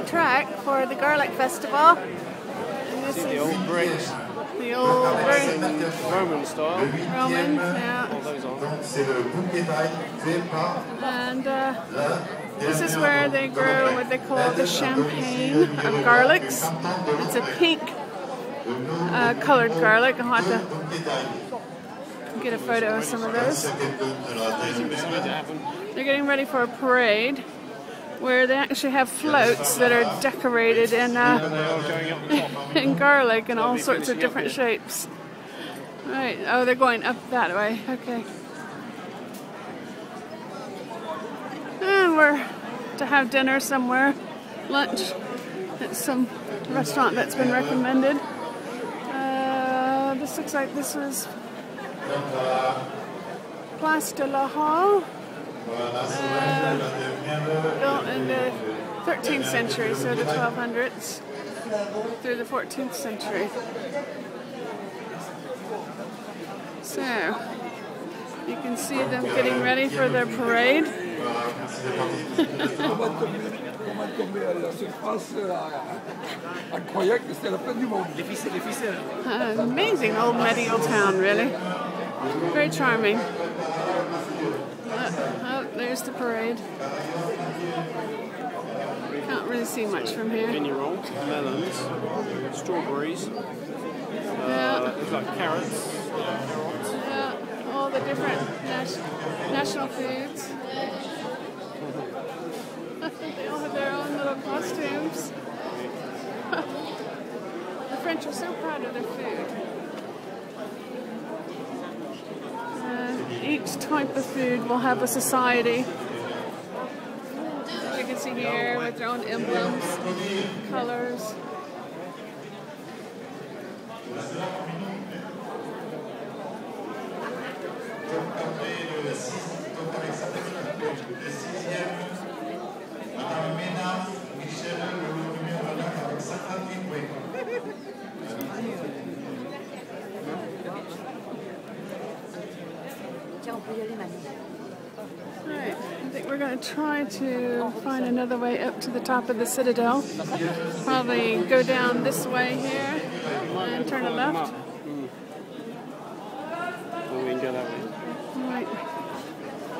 a track for the garlic festival. And this is the old bricks. The old bricks. Roman style. Roman, yeah. All those on. And this is where they grow what they call the champagne of garlics. It's a pink coloured garlic. I'll have to get a photo of some of those. They're getting ready for a parade, where they actually have floats that are decorated in garlic and all sorts of different shapes. Right, oh, they're going up that way, okay. And we're to have dinner somewhere, lunch at some restaurant that's been recommended. This looks like this was Place de la Halle. Built in the 13th century, so the 1200s through the 14th century. So, you can see them getting ready for their parade. Amazing old medieval town, really. Very charming. There's the parade. Can't really see much from here. Vignerons, melons, strawberries, yeah. Like carrots. Yeah, all the different national foods. They all have their own little costumes. The French are so proud of their food. Each type of food will have a society. As you can see here, with their own emblems, colors. Alright, I think we're going to try to find another way up to the top of the citadel. Probably go down this way here and turn a left. Right.